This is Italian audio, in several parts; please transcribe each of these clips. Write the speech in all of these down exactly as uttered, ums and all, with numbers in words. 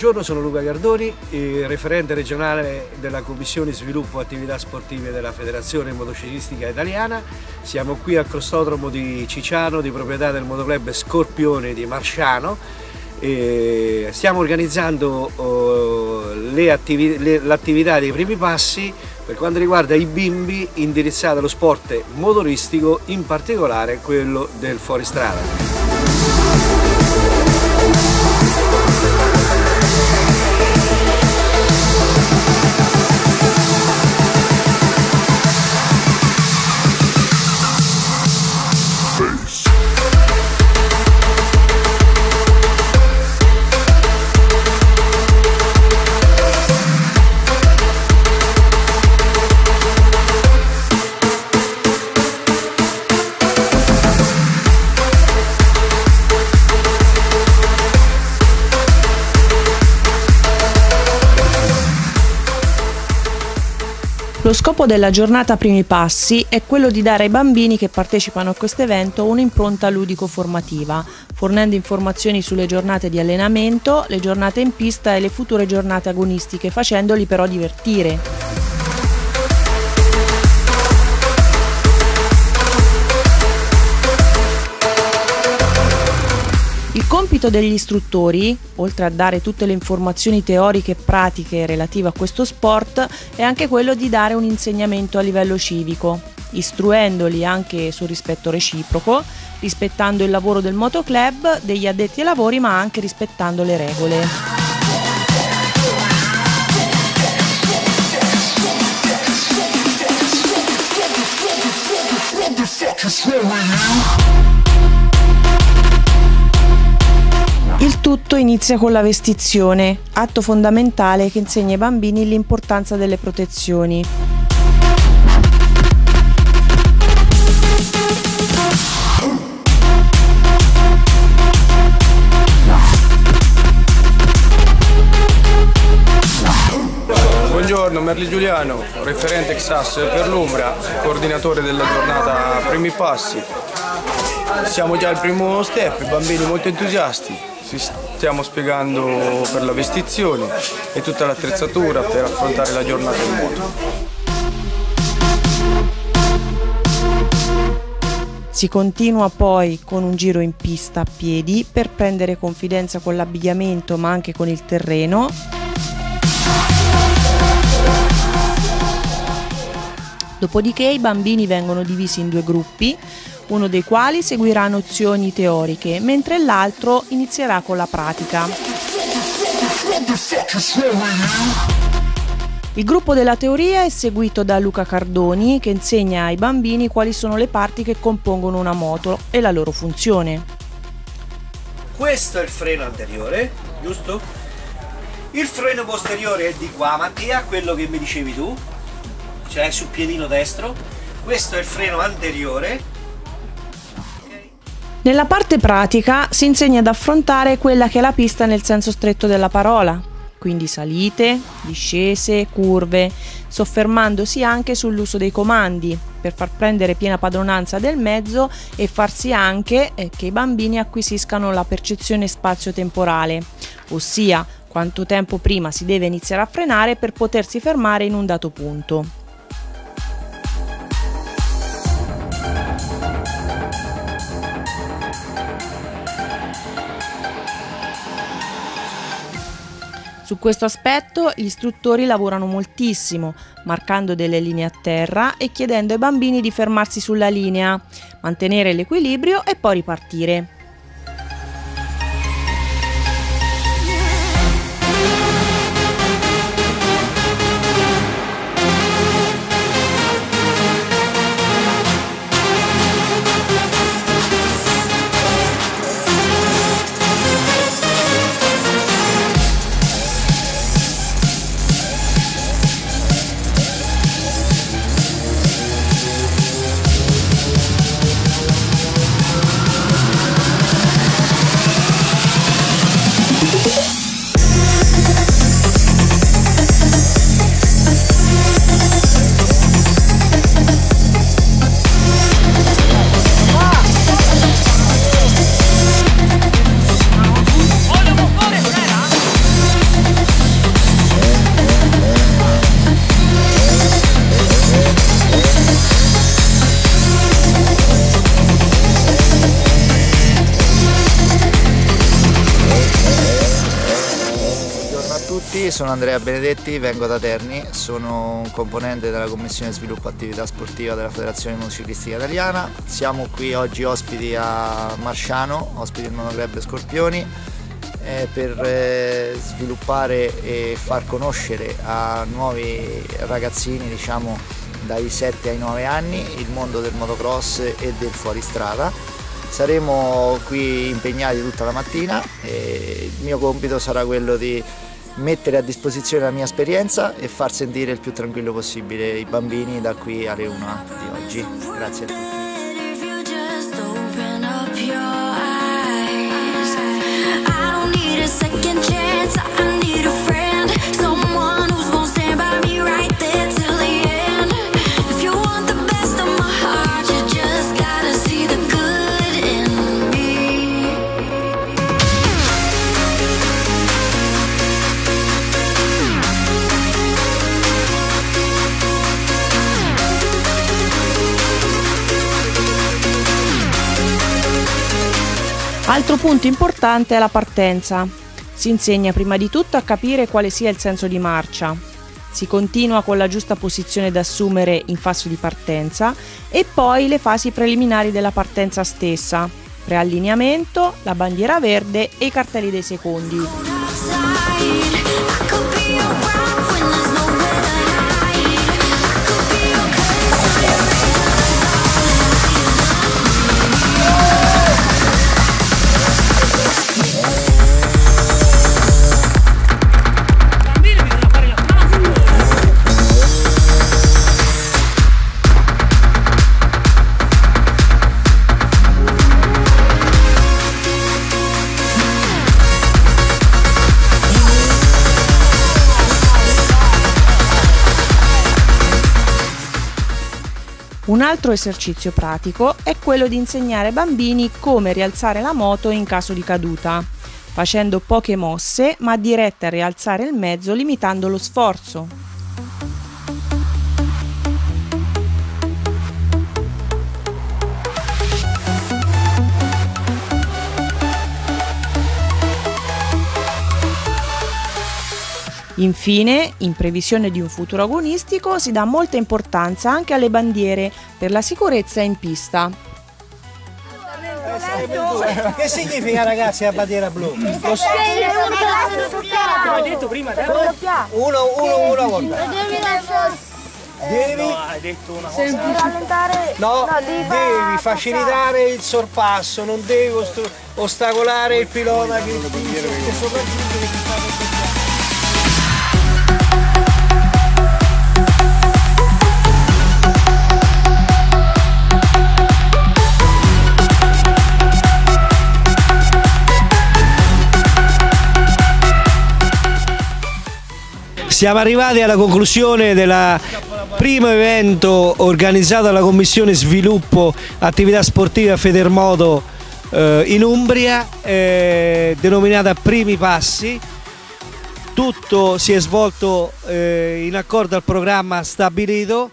Buongiorno, sono Luca Gardoni, referente regionale della Commissione Sviluppo e Attività Sportive della Federazione Motociclistica Italiana. Siamo qui al crossodromo di Ciciano, di proprietà del Moto Club Scorpioni di Marsciano. E stiamo organizzando uh, l'attività dei primi passi per quanto riguarda i bimbi, indirizzata allo sport motoristico, in particolare quello del fuoristrada. Lo scopo della giornata Primi Passi è quello di dare ai bambini che partecipano a questo evento un'impronta ludico-formativa, fornendo informazioni sulle giornate di allenamento, le giornate in pista e le future giornate agonistiche, facendoli però divertire. Il compito degli istruttori, oltre a dare tutte le informazioni teoriche e pratiche relative a questo sport, è anche quello di dare un insegnamento a livello civico, istruendoli anche sul rispetto reciproco, rispettando il lavoro del Moto Club, degli addetti ai lavori, ma anche rispettando le regole. Il tutto inizia con la vestizione, atto fondamentale che insegna ai bambini l'importanza delle protezioni. Buongiorno, Merli Giuliano, referente X A S per l'Umbra, coordinatore della giornata Primi Passi. Siamo già al primo step, i bambini molto entusiasti. Stiamo spiegando per la vestizione e tutta l'attrezzatura per affrontare la giornata in moto. Si continua poi con un giro in pista a piedi per prendere confidenza con l'abbigliamento ma anche con il terreno. Dopodiché i bambini vengono divisi in due gruppi, uno dei quali seguirà nozioni teoriche, mentre l'altro inizierà con la pratica. Il gruppo della teoria è seguito da Luca Gardoni, che insegna ai bambini quali sono le parti che compongono una moto e la loro funzione. Questo è il freno anteriore, giusto? Il freno posteriore è di qua, Mattia, quello che mi dicevi tu, cioè sul piedino destro. Questo è il freno anteriore. Nella parte pratica si insegna ad affrontare quella che è la pista nel senso stretto della parola, quindi salite, discese, curve, soffermandosi anche sull'uso dei comandi per far prendere piena padronanza del mezzo e far sì anche che i bambini acquisiscano la percezione spazio-temporale, ossia quanto tempo prima si deve iniziare a frenare per potersi fermare in un dato punto. Su questo aspetto gli istruttori lavorano moltissimo, marcando delle linee a terra e chiedendo ai bambini di fermarsi sulla linea, mantenere l'equilibrio e poi ripartire. Ciao a tutti, sono Andrea Benedetti, vengo da Terni, sono un componente della Commissione Sviluppo e Attività Sportiva della Federazione Motociclistica Italiana. Siamo qui oggi ospiti a Marsciano, ospiti del Moto Club Scorpioni, eh, per eh, sviluppare e far conoscere a nuovi ragazzini, diciamo dai sette ai nove anni, il mondo del motocross e del fuoristrada. Saremo qui impegnati tutta la mattina e il mio compito sarà quello di mettere a disposizione la mia esperienza e far sentire il più tranquillo possibile i bambini da qui alle una di oggi. Grazie a tutti. Altro punto importante è la partenza. Si insegna prima di tutto a capire quale sia il senso di marcia. Si continua con la giusta posizione da assumere in fase di partenza e poi le fasi preliminari della partenza stessa: preallineamento, la bandiera verde e i cartelli dei secondi. Un altro esercizio pratico è quello di insegnare ai bambini come rialzare la moto in caso di caduta, facendo poche mosse ma dirette a rialzare il mezzo limitando lo sforzo. Infine, in previsione di un futuro agonistico, si dà molta importanza anche alle bandiere per la sicurezza in pista. Che significa, ragazzi, la bandiera blu? Lo hai detto prima, te? Uno, uno, una volta. Devi rallentare, no, devi facilitare il sorpasso, non devi ostacolare il pilota che sopraggiunge. Siamo arrivati alla conclusione del primo evento organizzato dalla Commissione Sviluppo Attività Sportiva Federmoto eh, in Umbria, eh, denominata Primi Passi. Tutto si è svolto eh, in accordo al programma stabilito.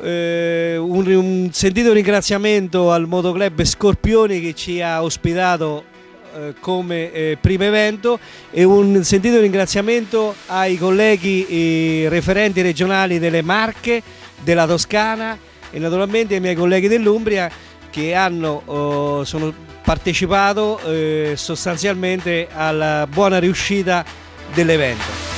Eh, un, un sentito ringraziamento al Moto Club Scorpioni che ci ha ospitato come eh, primo evento e un sentito ringraziamento ai colleghi eh, referenti regionali delle Marche, della Toscana e naturalmente ai miei colleghi dell'Umbria che hanno oh, sono partecipato eh, sostanzialmente alla buona riuscita dell'evento.